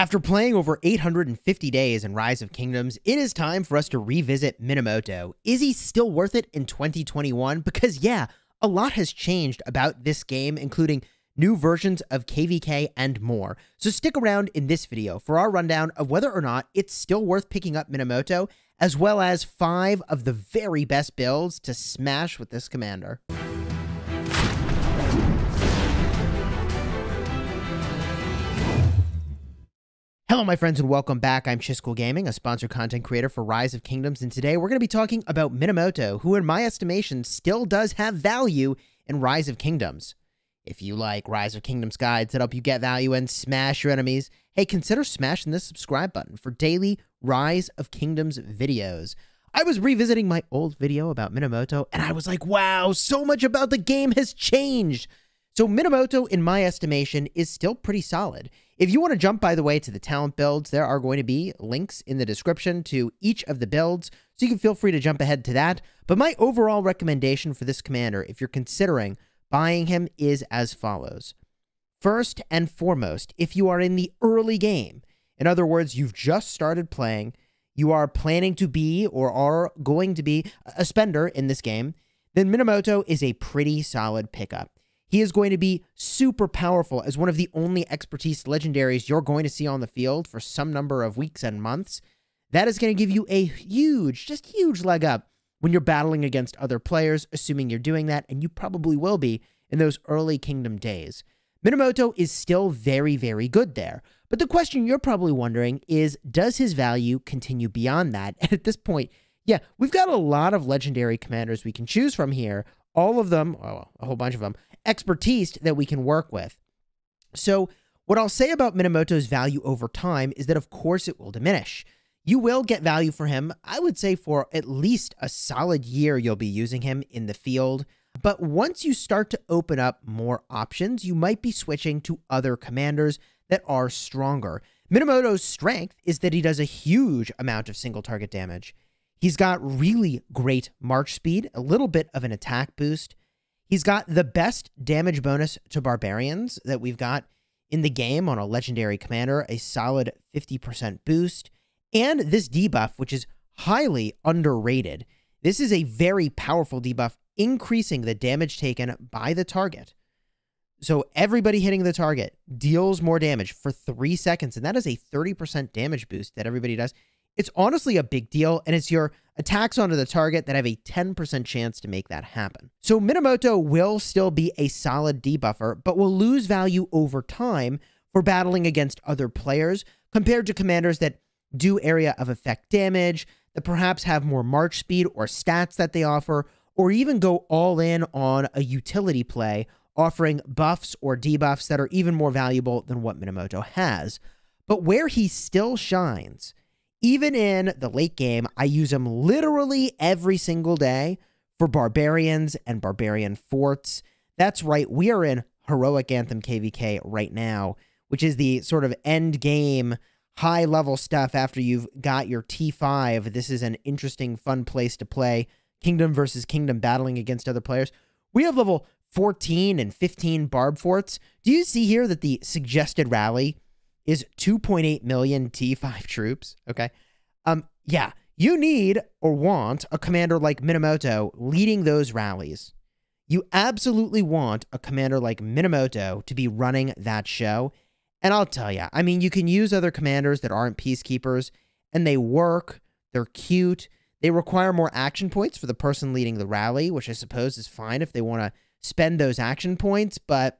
After playing over 850 days in Rise of Kingdoms, it is time for us to revisit Minamoto. Is he still worth it in 2021? Because yeah, a lot has changed about this game, including new versions of KVK and more. So stick around in this video for our rundown of whether or not it's still worth picking up Minamoto, as well as 5 of the very best builds to smash with this commander. Hello my friends and welcome back. I'm Chisgule Gaming, a sponsored content creator for Rise of Kingdoms, and today we're going to be talking about Minamoto, who in my estimation still does have value in Rise of Kingdoms. If you like Rise of Kingdoms guides that help you get value and smash your enemies, hey, consider smashing this subscribe button for daily Rise of Kingdoms videos. I was revisiting my old video about Minamoto and I was like, wow, so much about the game has changed. So Minamoto, in my estimation, is still pretty solid. If you want to jump, by the way, to the talent builds, there are going to be links in the description to each of the builds, so you can feel free to jump ahead to that. But my overall recommendation for this commander, if you're considering buying him, is as follows. First and foremost, if you are in the early game, in other words, you've just started playing, you are planning to be or are going to be a spender in this game, then Minamoto is a pretty solid pickup. He is going to be super powerful as one of the only expertise legendaries you're going to see on the field for some number of weeks and months. That is going to give you a huge, just huge leg up when you're battling against other players, assuming you're doing that, and you probably will be in those early Kingdom days. Minamoto is still very, very good there. But the question you're probably wondering is, does his value continue beyond that? And at this point, yeah, we've got a lot of legendary commanders we can choose from here. All of them, well, a whole bunch of them, expertise that we can work with. So what I'll say about Minamoto's value over time is that of course it will diminish. You will get value for him, I would say for at least a solid year you'll be using him in the field, but once you start to open up more options, you might be switching to other commanders that are stronger. Minamoto's strength is that he does a huge amount of single target damage. He's got really great march speed, a little bit of an attack boost. He's got the best damage bonus to barbarians that we've got in the game on a legendary commander, a solid 50% boost, and this debuff, which is highly underrated. This is a very powerful debuff, increasing the damage taken by the target. So everybody hitting the target deals more damage for 3 seconds, and that is a 30% damage boost that everybody does. It's honestly a big deal, and it's your attacks onto the target that have a 10% chance to make that happen. So Minamoto will still be a solid debuffer, but will lose value over time for battling against other players compared to commanders that do area of effect damage, that perhaps have more march speed or stats that they offer, or even go all in on a utility play, offering buffs or debuffs that are even more valuable than what Minamoto has. But where he still shines, even in the late game, I use him literally every single day for Barbarians and Barbarian Forts. That's right, we are in Heroic Anthem KVK right now, which is the sort of end game, high level stuff after you've got your T5. This is an interesting, fun place to play. Kingdom versus Kingdom, battling against other players. We have level 14 and 15 Barb Forts. Do you see here that the suggested rally is 2.8 million T5 troops, okay? Yeah, you need or want a commander like Minamoto leading those rallies. You absolutely want a commander like Minamoto to be running that show. And I'll tell you, I mean, you can use other commanders that aren't peacekeepers, and they work, they're cute, they require more action points for the person leading the rally, which I suppose is fine if they want to spend those action points, but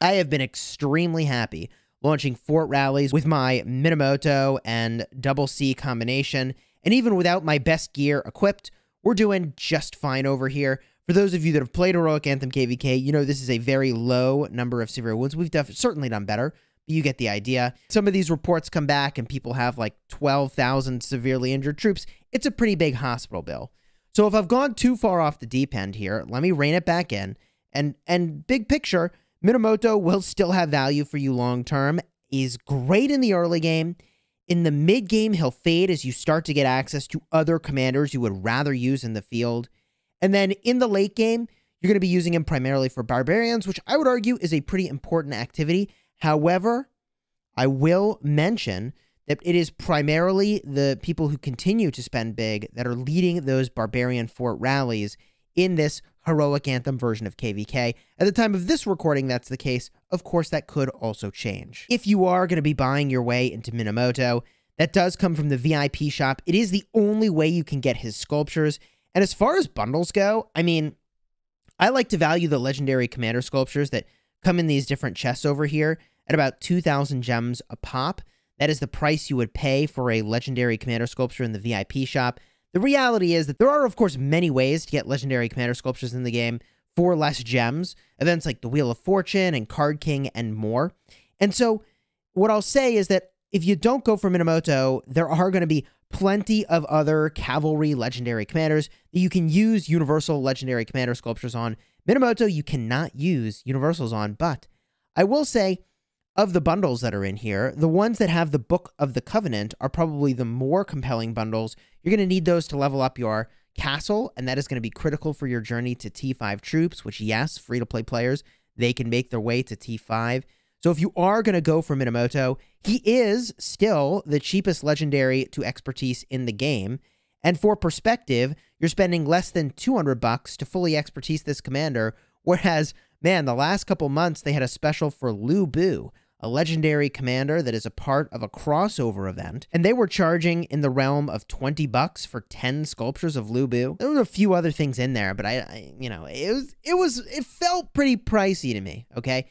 I have been extremely happy launching fort rallies with my Minamoto and Double C combination, and even without my best gear equipped, we're doing just fine over here. For those of you that have played Heroic Anthem KVK, you know this is a very low number of severe wounds. We've certainly done better, but you get the idea. Some of these reports come back and people have like 12,000 severely injured troops. It's a pretty big hospital bill. So if I've gone too far off the deep end here, let me rein it back in, and big picture, Minamoto will still have value for you long term. He's great in the early game. In the mid game, he'll fade as you start to get access to other commanders you would rather use in the field. And then in the late game, you're going to be using him primarily for barbarians, which I would argue is a pretty important activity. However, I will mention that it is primarily the people who continue to spend big that are leading those Barbarian Fort rallies in this Heroic Anthem version of KVK. At the time of this recording, that's the case. Of course, that could also change. If you are going to be buying your way into Minamoto, that does come from the VIP shop. It is the only way you can get his sculptures. And as far as bundles go, I mean, I like to value the legendary commander sculptures that come in these different chests over here at about 2,000 gems a pop. That is the price you would pay for a legendary commander sculpture in the VIP shop. The reality is that there are, of course, many ways to get legendary commander sculptures in the game for less gems. Events like the Wheel of Fortune and Card King and more. And so what I'll say is that if you don't go for Minamoto, there are going to be plenty of other cavalry legendary commanders that you can use universal legendary commander sculptures on. Minamoto, you cannot use universals on, but I will say of the bundles that are in here, the ones that have the Book of the Covenant are probably the more compelling bundles. You're going to need those to level up your castle, and that is going to be critical for your journey to T5 troops, which, yes, free-to-play players, they can make their way to T5. So if you are going to go for Minamoto, he is still the cheapest legendary to expertise in the game. And for perspective, you're spending less than $200 to fully expertise this commander, whereas, man, the last couple months they had a special for Lu Bu, a legendary commander that is a part of a crossover event, and they were charging in the realm of $20 for 10 sculptures of Lu Bu. There were a few other things in there, but I you know, it felt pretty pricey to me, okay?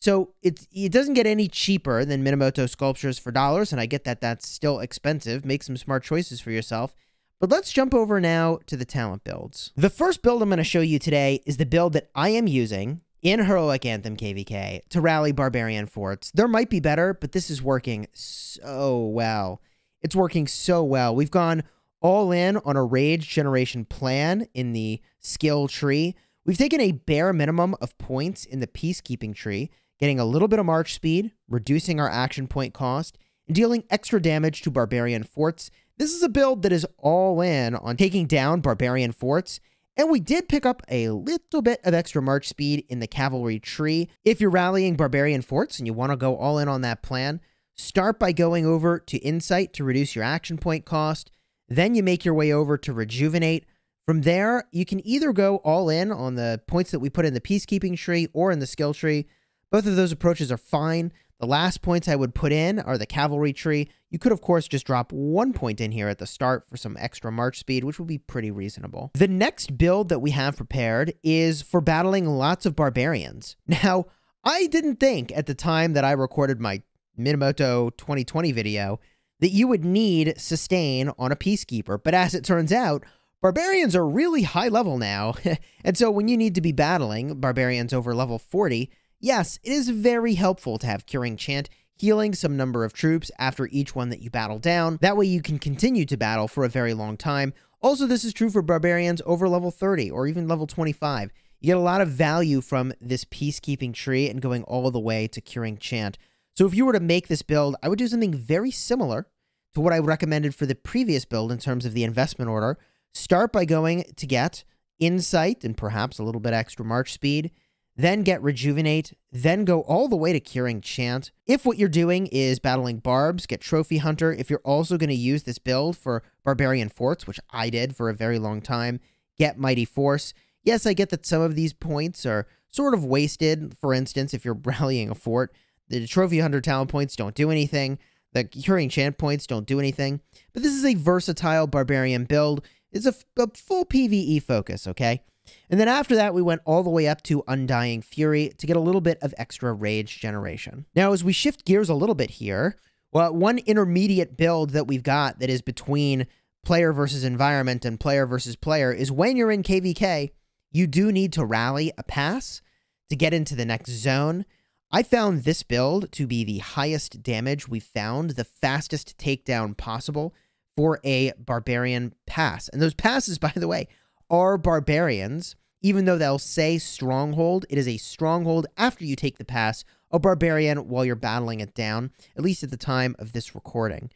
So it doesn't get any cheaper than Minamoto sculptures for dollars, and I get that that's still expensive. Make some smart choices for yourself. But let's jump over now to the talent builds. The first build I'm going to show you today is the build that I am using in Heroic Anthem KVK to rally Barbarian Forts. There might be better, but this is working so well. It's working so well. We've gone all in on a rage generation plan in the skill tree. We've taken a bare minimum of points in the peacekeeping tree, getting a little bit of march speed, reducing our action point cost, and dealing extra damage to Barbarian Forts. This is a build that is all in on taking down Barbarian Forts. And we did pick up a little bit of extra march speed in the cavalry tree. If you're rallying Barbarian Forts and you want to go all in on that plan, start by going over to Insight to reduce your action point cost. Then you make your way over to Rejuvenate. From there, you can either go all in on the points that we put in the peacekeeping tree or in the skill tree. Both of those approaches are fine. The last points I would put in are the cavalry tree. You could, of course, just drop 1 point in here at the start for some extra march speed, which would be pretty reasonable. The next build that we have prepared is for battling lots of barbarians. Now, I didn't think at the time that I recorded my Minamoto 2020 video that you would need sustain on a peacekeeper, but as it turns out, barbarians are really high level now, and so when you need to be battling barbarians over level 40, yes, it is very helpful to have Curing Chant, healing some number of troops after each one that you battle down. That way you can continue to battle for a very long time. Also, this is true for barbarians over level 30 or even level 25. You get a lot of value from this peacekeeping tree and going all the way to Curing Chant. So if you were to make this build, I would do something very similar to what I recommended for the previous build in terms of the investment order. Start by going to get Insight and perhaps a little bit extra march speed, then get Rejuvenate, then go all the way to Curing Chant. If what you're doing is battling Barbs, get Trophy Hunter. If you're also going to use this build for Barbarian Forts, which I did for a very long time, get Mighty Force. Yes, I get that some of these points are sort of wasted. For instance, if you're rallying a fort, the Trophy Hunter talent points don't do anything. The Curing Chant points don't do anything. But this is a versatile Barbarian build. It's a full PvE focus, okay? And then after that, we went all the way up to Undying Fury to get a little bit of extra rage generation. Now, as we shift gears a little bit here, well, one intermediate build that we've got that is between player versus environment and player versus player is when you're in KVK, you do need to rally a pass to get into the next zone. I found this build to be the highest damage we found, the fastest takedown possible for a barbarian pass. And those passes, by the way, are barbarians. Even though they'll say stronghold, it is a stronghold after you take the pass, a barbarian while you're battling it down, at least at the time of this recording.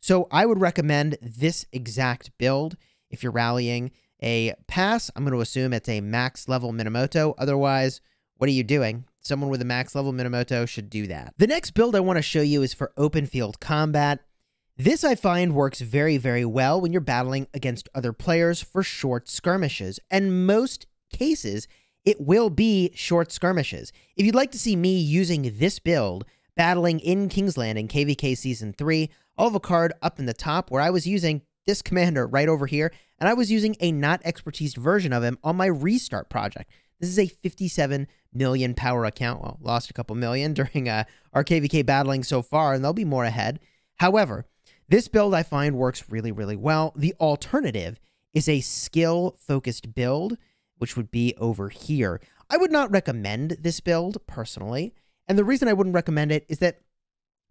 So I would recommend this exact build if you're rallying a pass. I'm going to assume it's a max level Minamoto. Otherwise, what are you doing? Someone with a max level Minamoto should do that. The next build I want to show you is for open field combat. This I find works very, very well when you're battling against other players for short skirmishes, and most cases it will be short skirmishes. If you'd like to see me using this build, battling in Kingsland in KVK Season 3, I'll have a card up in the top where I was using this commander right over here, and I was using a not expertised version of him on my restart project. This is a 57 million power account. Well, lost a couple million during our KVK battling so far, and there'll be more ahead. However, this build I find works really, really well. The alternative is a skill-focused build, which would be over here. I would not recommend this build personally. And the reason I wouldn't recommend it is that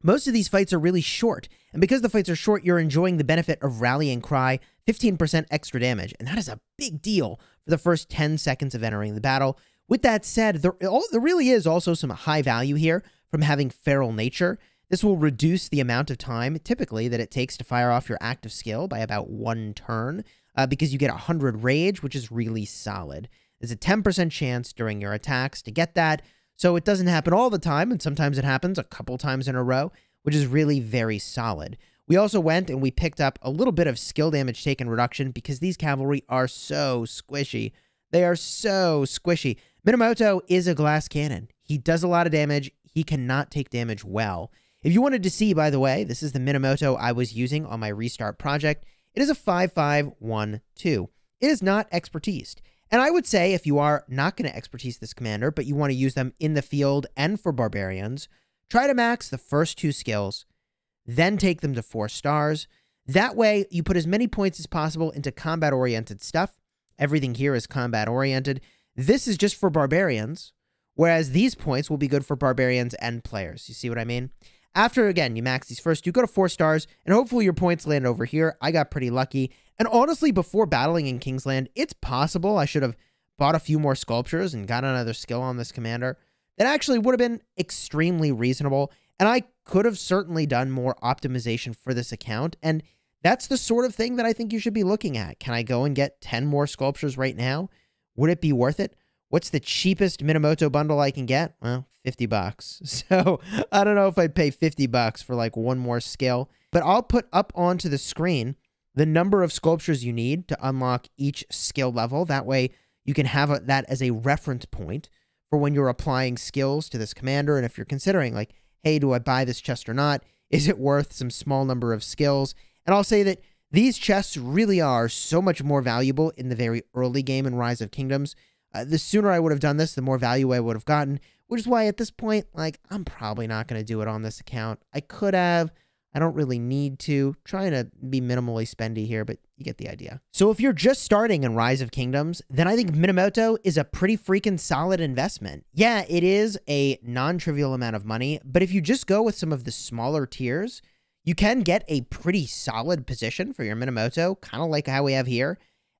most of these fights are really short. And because the fights are short, you're enjoying the benefit of Rallying Cry, 15% extra damage. And that is a big deal for the first 10 seconds of entering the battle. With that said, there really is also some high value here from having Feral Nature. This will reduce the amount of time, typically, that it takes to fire off your active skill by about one turn, because you get 100 rage, which is really solid. There's a 10% chance during your attacks to get that, so it doesn't happen all the time, and sometimes it happens a couple times in a row, which is really very solid. We also went and we picked up a little bit of skill damage taken reduction because these cavalry are so squishy. They are so squishy. Minamoto is a glass cannon. He does a lot of damage. He cannot take damage well. If you wanted to see, by the way, this is the Minamoto I was using on my restart project. It is a 5512. It is not expertised. And I would say if you are not going to expertise this commander, but you want to use them in the field and for barbarians, try to max the first two skills, then take them to 4 stars. That way, you put as many points as possible into combat-oriented stuff. Everything here is combat-oriented. This is just for barbarians, whereas these points will be good for barbarians and players. You see what I mean? After, again, you max these first, you go to 4 stars, and hopefully your points land over here. I got pretty lucky. And honestly, before battling in Kingsland, it's possible I should have bought a few more sculptures and got another skill on this commander. That actually would have been extremely reasonable, and I could have certainly done more optimization for this account, and that's the sort of thing that I think you should be looking at. Can I go and get 10 more sculptures right now? Would it be worth it? What's the cheapest Minamoto bundle I can get? Well, $50. So I don't know if I'd pay $50 for like one more skill, but I'll put up onto the screen the number of sculptures you need to unlock each skill level. That way you can have that as a reference point for when you're applying skills to this commander. And if you're considering like, hey, do I buy this chest or not? Is it worth some small number of skills? And I'll say that these chests really are so much more valuable in the very early game in Rise of Kingdoms. The sooner I would have done this, the more value I would have gotten, which is why at this point, like, I'm probably not going to do it on this account. I could have. I don't really need to. Trying to be minimally spendy here, but you get the idea. So if you're just starting in Rise of Kingdoms, then I think Minamoto is a pretty freaking solid investment. Yeah, it is a non-trivial amount of money, but if you just go with some of the smaller tiers, you can get a pretty solid position for your Minamoto, kind of like how we have here.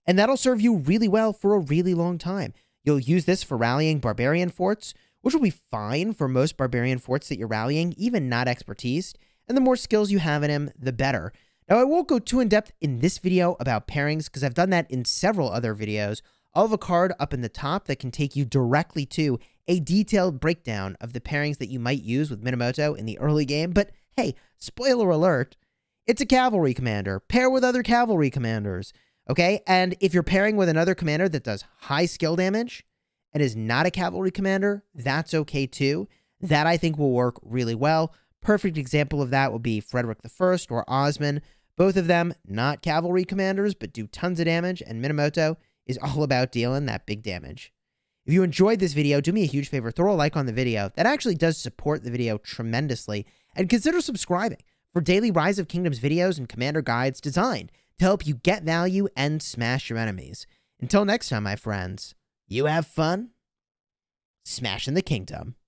And that'll serve you really well for a really long time. You'll use this for rallying Barbarian Forts, which will be fine for most Barbarian Forts that you're rallying, even not expertised. And the more skills you have in him, the better. Now, I won't go too in-depth in this video about pairings, because I've done that in several other videos. I'll have a card up in the top that can take you directly to a detailed breakdown of the pairings that you might use with Minamoto in the early game. But hey, spoiler alert, it's a cavalry commander. Pair with other cavalry commanders. Okay, and if you're pairing with another commander that does high skill damage and is not a cavalry commander, that's okay too. That I think will work really well. Perfect example of that would be Frederick I or Osman. Both of them not cavalry commanders, but do tons of damage, and Minamoto is all about dealing that big damage. If you enjoyed this video, do me a huge favor, throw a like on the video. That actually does support the video tremendously. And consider subscribing for daily Rise of Kingdoms videos and commander guides designed to help you get value and smash your enemies. Until next time, my friends, you have fun smashing the kingdom.